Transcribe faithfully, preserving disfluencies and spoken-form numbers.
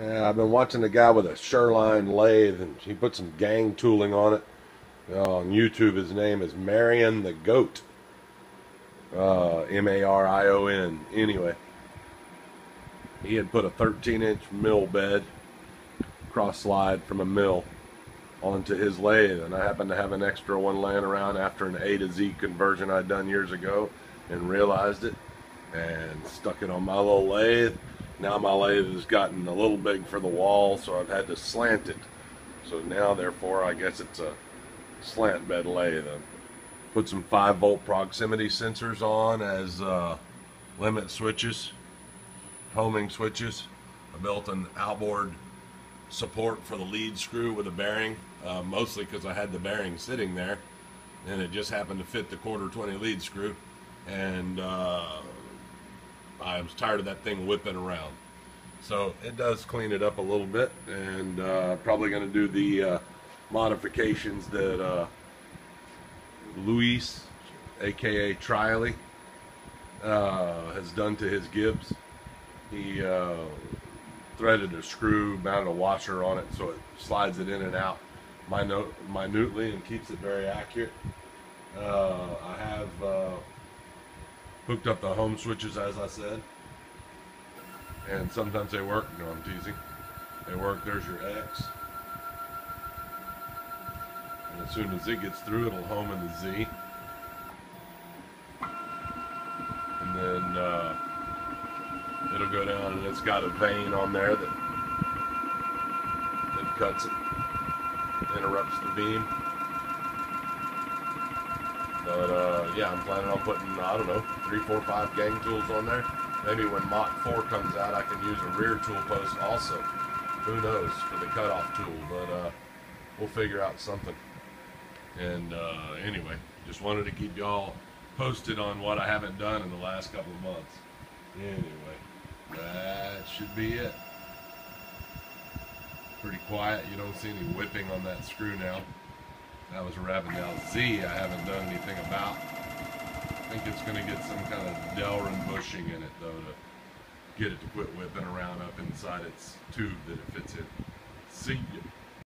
Yeah, I've been watching a guy with a Sherline lathe, and he put some gang tooling on it. Uh, on YouTube, his name is Marion the Goat. Uh, M A R I O N. Anyway, he had put a thirteen inch mill bed, cross slide from a mill, onto his lathe, and I happened to have an extra one laying around after an A to Z conversion I'd done years ago, and realized it, and stuck it on my little lathe. Now my lathe has gotten a little big for the wall, so I've had to slant it. So now, therefore, I guess it's a slant bed lathe. I put some five volt proximity sensors on as uh, limit switches, homing switches. I built an outboard support for the lead screw with a bearing, uh, mostly because I had the bearing sitting there, and it just happened to fit the quarter twenty lead screw, and uh, I was tired of that thing whipping around. So it does clean it up a little bit, and uh, probably going to do the uh, modifications that uh, Luis, aka Trially, uh, has done to his Gibbs. He uh, threaded a screw, mounted a washer on it, so it slides it in and out minute, minutely and keeps it very accurate. Uh, I have uh, hooked up the home switches, as I said, and sometimes they work. No, I'm teasing. They work. There's your X, and as soon as it gets through, it'll home in the Z, and then uh, it'll go down, and it's got a vein on there that that cuts it, interrupts the beam. But uh, yeah, I'm planning on putting, I don't know, three, four, five gang tools on there. Maybe when Mach four comes out, I can use a rear tool post also. Who knows, for the cutoff tool, but uh, we'll figure out something. And uh, anyway, just wanted to keep y'all posted on what I haven't done in the last couple of months. Anyway, that should be it. Pretty quiet. You don't see any whipping on that screw now. That was a Ravindale Z I haven't done anything about. I think it's going to get some kind of Delrin bushing in it, though, to get it to quit whipping around up inside its tube that it fits in. See ya.